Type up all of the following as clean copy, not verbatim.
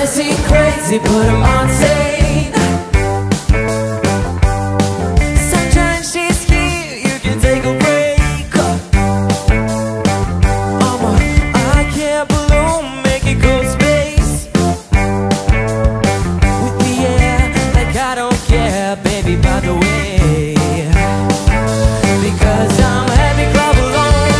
might seem crazy, but I'm insane. Sometimes she's here, you can take a break. I'm a I can't balloon, make it go space. With the air, like I don't care, baby, by the way. Because I'm happy, club alone.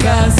Because